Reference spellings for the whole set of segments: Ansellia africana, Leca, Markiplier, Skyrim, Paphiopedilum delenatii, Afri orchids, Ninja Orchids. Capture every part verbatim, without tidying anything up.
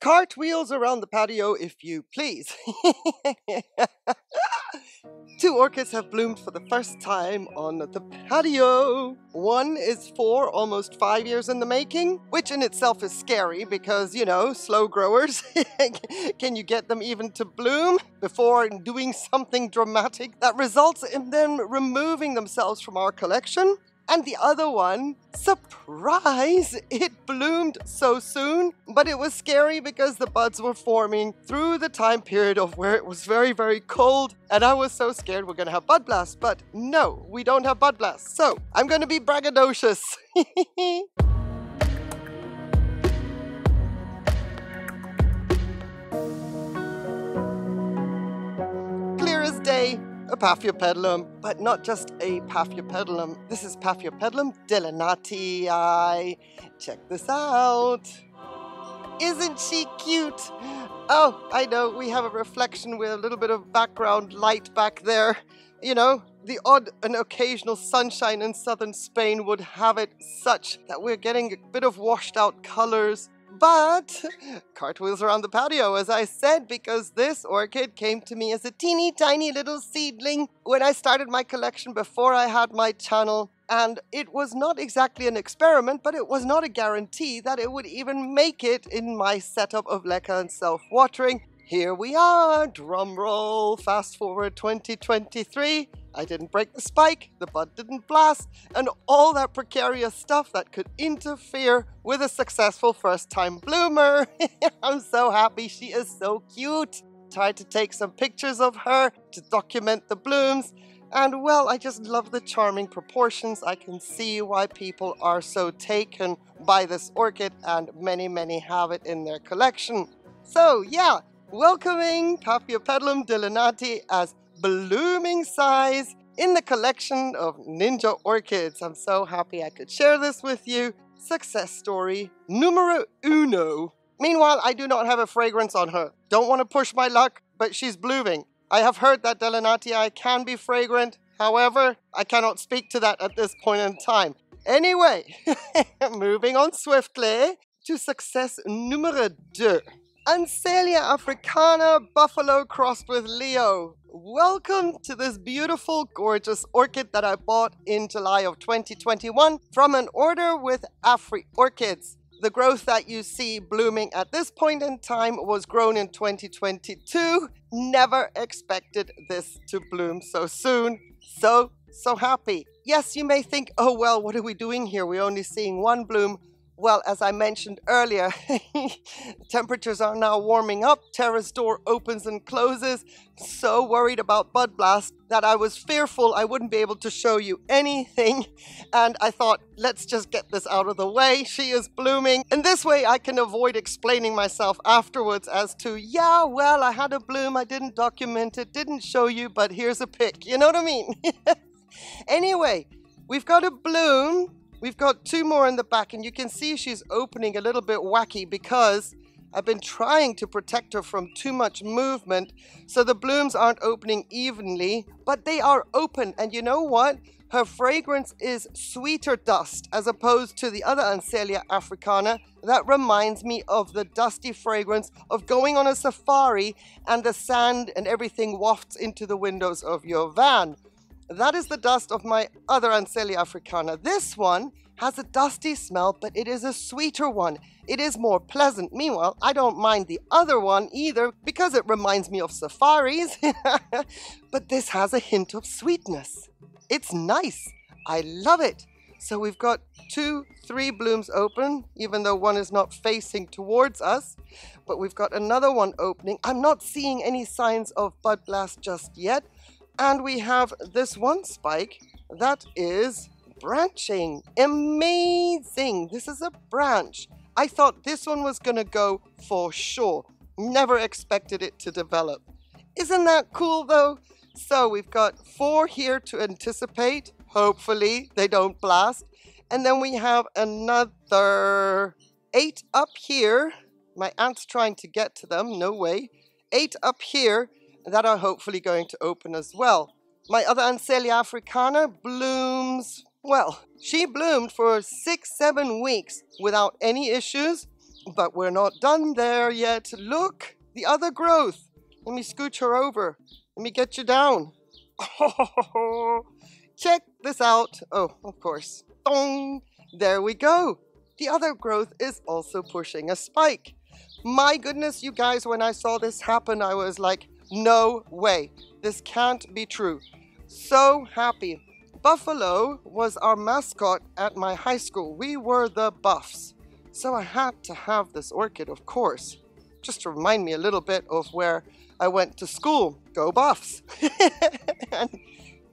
Cartwheels around the patio, if you please. Two orchids have bloomed for the first time on the patio. One is four, almost five years in the making, which in itself is scary because, you know, slow growers, can you get them even to bloom before doing something dramatic that results in them removing themselves from our collection? And the other one, surprise, it bloomed so soon, but it was scary because the buds were forming through the time period of where it was very, very cold. And I was so scared we're gonna have bud blasts, but no, we don't have bud blasts. So I'm gonna be braggadocious. Clear as day. A Paphiopedilum, but not just a Paphiopedilum. This is Paphiopedilum delenatii. Check this out. Isn't she cute? Oh, I know, we have a reflection with a little bit of background light back there. You know, the odd and occasional sunshine in southern Spain would have it such that we're getting a bit of washed out colors. But cartwheels around the patio, as I said, because this orchid came to me as a teeny tiny little seedling when I started my collection before I had my channel. And it was not exactly an experiment, but it was not a guarantee that it would even make it in my setup of Leca and self-watering. Here we are, drum roll, fast forward twenty twenty-three. I didn't break the spike, the bud didn't blast, and all that precarious stuff that could interfere with a successful first-time bloomer. I'm so happy, she is so cute. Tried to take some pictures of her to document the blooms, and well, I just love the charming proportions. I can see why people are so taken by this orchid, and many, many have it in their collection. So yeah, welcoming Paphiopedilum delenatii as blooming size in the collection of Ninja Orchids. I'm so happy I could share this with you. Success story numero uno. Meanwhile, I do not have a fragrance on her. Don't want to push my luck, but she's blooming. I have heard that delenatii can be fragrant. However, I cannot speak to that at this point in time. Anyway, moving on swiftly to success numero deux. Ansellia africana, buffalo crossed with Leo. Welcome to this beautiful, gorgeous orchid that I bought in July of twenty twenty-one from an order with Afri Orchids. The growth that you see blooming at this point in time was grown in twenty twenty-two. Never expected this to bloom so soon. So, so happy. Yes, you may think, oh, well, what are we doing here? We're only seeing one bloom. Well, as I mentioned earlier, temperatures are now warming up, terrace door opens and closes. So worried about bud blast that I was fearful I wouldn't be able to show you anything. And I thought, let's just get this out of the way. She is blooming. And this way I can avoid explaining myself afterwards as to, yeah, well, I had a bloom, I didn't document it, didn't show you, but here's a pic. You know what I mean? Anyway, we've got a bloom. We've got two more in the back, and you can see she's opening a little bit wacky because I've been trying to protect her from too much movement, so the blooms aren't opening evenly, but they are open. And you know what? Her fragrance is sweeter dust as opposed to the other Ansellia africana. That reminds me of the dusty fragrance of going on a safari and the sand and everything wafts into the windows of your van. That is the dust of my other Ansellia africana. This one has a dusty smell, but it is a sweeter one. It is more pleasant. Meanwhile, I don't mind the other one either because it reminds me of safaris. But this has a hint of sweetness. It's nice. I love it. So we've got two, three blooms open, even though one is not facing towards us. But we've got another one opening. I'm not seeing any signs of bud blast just yet. And we have this one spike that is branching. Amazing. This is a branch. I thought this one was going to go for sure. Never expected it to develop. Isn't that cool though? So we've got four here to anticipate. Hopefully they don't blast. And then we have another eight up here. My aunt's trying to get to them. No way. Eight up here that are hopefully going to open as well. My other Ansellia africana blooms, well, she bloomed for six, seven weeks without any issues, But we're not done there yet. Look, the other growth. Let me scooch her over. Let me get you down. Oh, check this out. Oh, of course. Dong. There we go. The other growth is also pushing a spike. My goodness, you guys, when I saw this happen, I was like, no way. This can't be true. So happy. Buffalo was our mascot at my high school. We were the Buffs. So I had to have this orchid, of course. Just to remind me a little bit of where I went to school. Go Buffs! And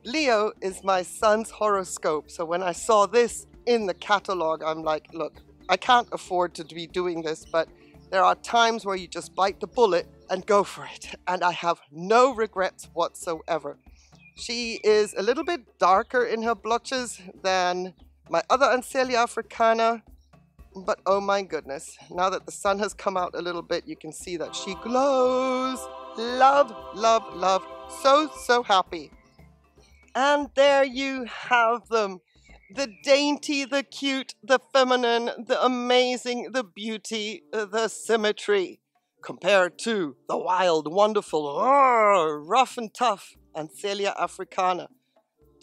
Leo is my son's horoscope. So when I saw this in the catalog, I'm like, look, I can't afford to be doing this, but there are times where you just bite the bullet and go for it. And I have no regrets whatsoever. She is a little bit darker in her blotches than my other Ansellia africana. But oh my goodness, now that the sun has come out a little bit, you can see that she glows. Love, love, love. So, so happy. And there you have them. The dainty, the cute, the feminine, the amazing, the beauty, the symmetry. Compared to the wild, wonderful, roar, rough and tough Ansellia africana.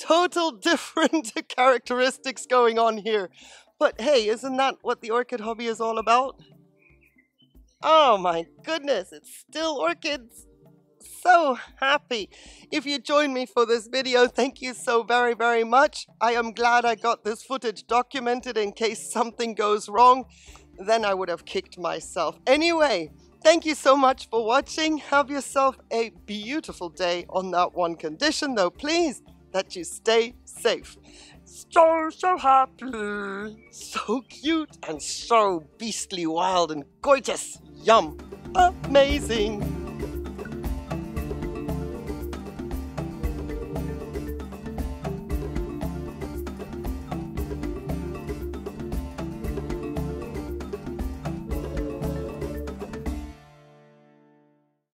Total different characteristics going on here. But hey, isn't that what the orchid hobby is all about? Oh my goodness, it's still orchids. So happy. If you joined me for this video, thank you so very, very much. I am glad I got this footage documented in case something goes wrong. Then I would have kicked myself. Anyway, thank you so much for watching. Have yourself a beautiful day on that one condition, though, please, that you stay safe. So, so happy, so cute, and so beastly wild and gorgeous. Yum. Amazing.